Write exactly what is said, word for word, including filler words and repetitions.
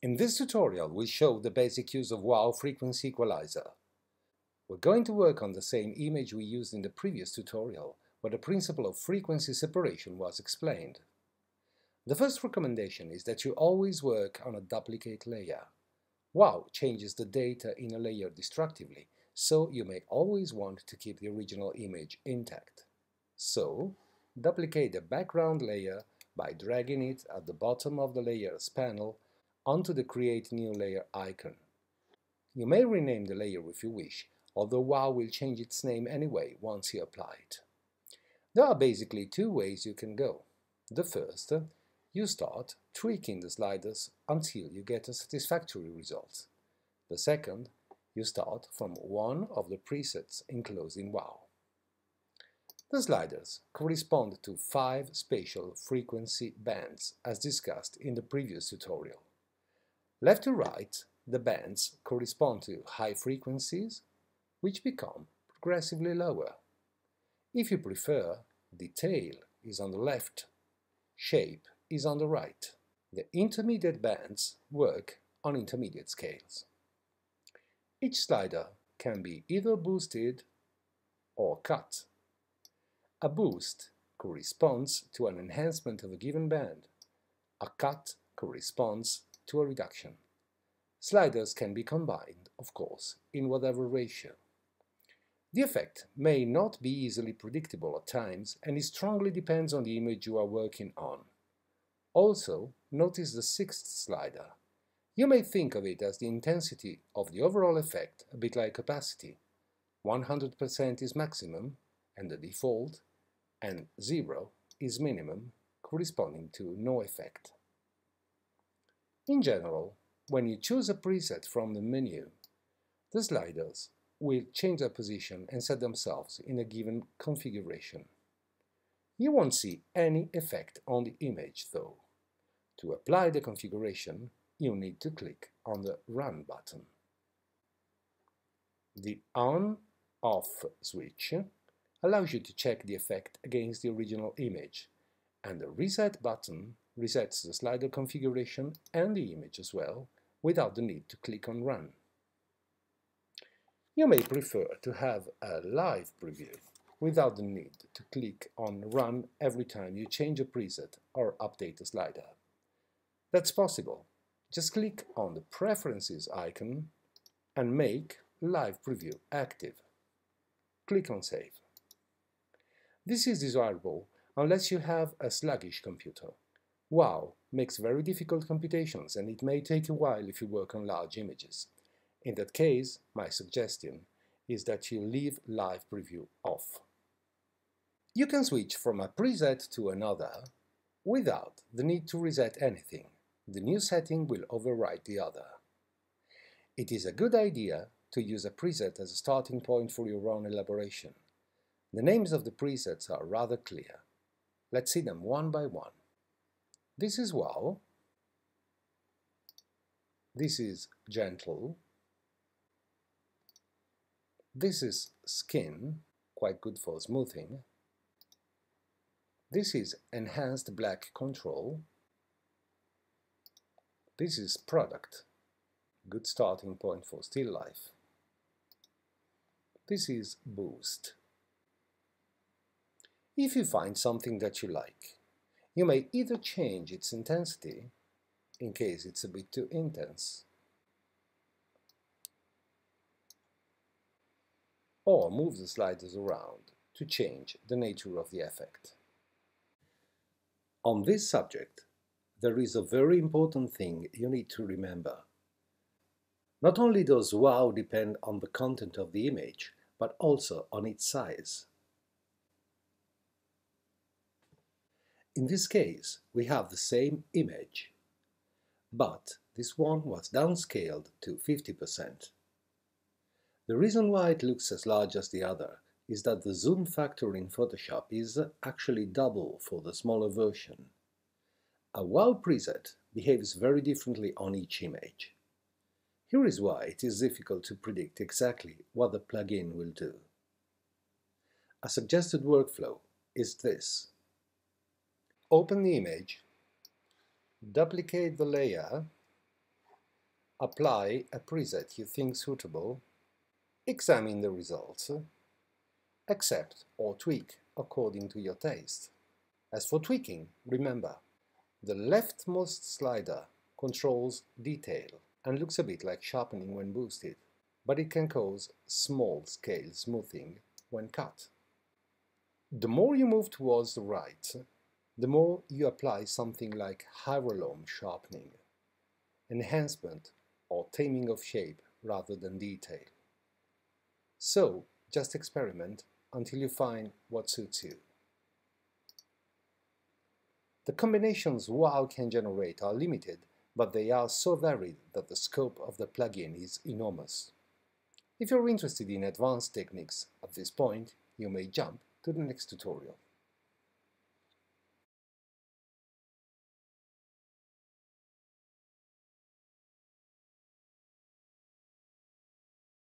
In this tutorial we show the basic use of WOW Frequency Equalizer. We're going to work on the same image we used in the previous tutorial, where the principle of frequency separation was explained. The first recommendation is that you always work on a duplicate layer. WOW changes the data in a layer destructively, so you may always want to keep the original image intact. So, duplicate the background layer by dragging it at the bottom of the Layers panel onto the Create New Layer icon. You may rename the layer if you wish, although WOW will change its name anyway once you apply it. There are basically two ways you can go. The first, you start tweaking the sliders until you get a satisfactory result. The second, you start from one of the presets enclosed in WOW. The sliders correspond to five spatial frequency bands, as discussed in the previous tutorial. Left to right, the bands correspond to high frequencies, which become progressively lower. If you prefer, detail is on the left, shape is on the right. The intermediate bands work on intermediate scales. Each slider can be either boosted or cut. A boost corresponds to an enhancement of a given band. A cut corresponds to a reduction. Sliders can be combined, of course, in whatever ratio. The effect may not be easily predictable at times, and it strongly depends on the image you are working on. Also, notice the sixth slider. You may think of it as the intensity of the overall effect, a bit like opacity. one hundred percent is maximum, and the default, and zero is minimum, corresponding to no effect. In general, when you choose a preset from the menu, the sliders will change their position and set themselves in a given configuration. You won't see any effect on the image, though. To apply the configuration, you need to click on the Run button. The On/Off switch allows you to check the effect against the original image, and the Reset button resets the slider configuration and the image as well, without the need to click on Run. You may prefer to have a live preview, without the need to click on Run every time you change a preset or update a slider. That's possible. Just click on the Preferences icon and make Live Preview active. Click on Save. This is desirable unless you have a sluggish computer. WOW makes very difficult computations, and it may take a while if you work on large images. In that case, my suggestion is that you leave Live Preview off. You can switch from a preset to another without the need to reset anything. The new setting will override the other. It is a good idea to use a preset as a starting point for your own elaboration. The names of the presets are rather clear. Let's see them one by one. This is WOW. This is Gentle. This is Skin, quite good for smoothing. This is Enhanced Black Control. This is Product, good starting point for still life. This is Boost. If you find something that you like, you may either change its intensity, in case it's a bit too intense, or move the sliders around to change the nature of the effect. On this subject, there is a very important thing you need to remember. Not only does WOW depend on the content of the image, but also on its size. In this case, we have the same image, but this one was downscaled to fifty percent. The reason why it looks as large as the other is that the zoom factor in Photoshop is actually double for the smaller version. A WOW preset behaves very differently on each image. Here is why it is difficult to predict exactly what the plugin will do. A suggested workflow is this. Open the image, duplicate the layer, apply a preset you think suitable, examine the results, accept or tweak according to your taste. As for tweaking, remember, the leftmost slider controls detail and looks a bit like sharpening when boosted, but it can cause small-scale smoothing when cut. The more you move towards the right, the more you apply something like hyrolome sharpening, enhancement or taming of shape rather than detail. So, just experiment until you find what suits you. The combinations WOW can generate are limited, but they are so varied that the scope of the plugin is enormous. If you're interested in advanced techniques at this point, you may jump to the next tutorial.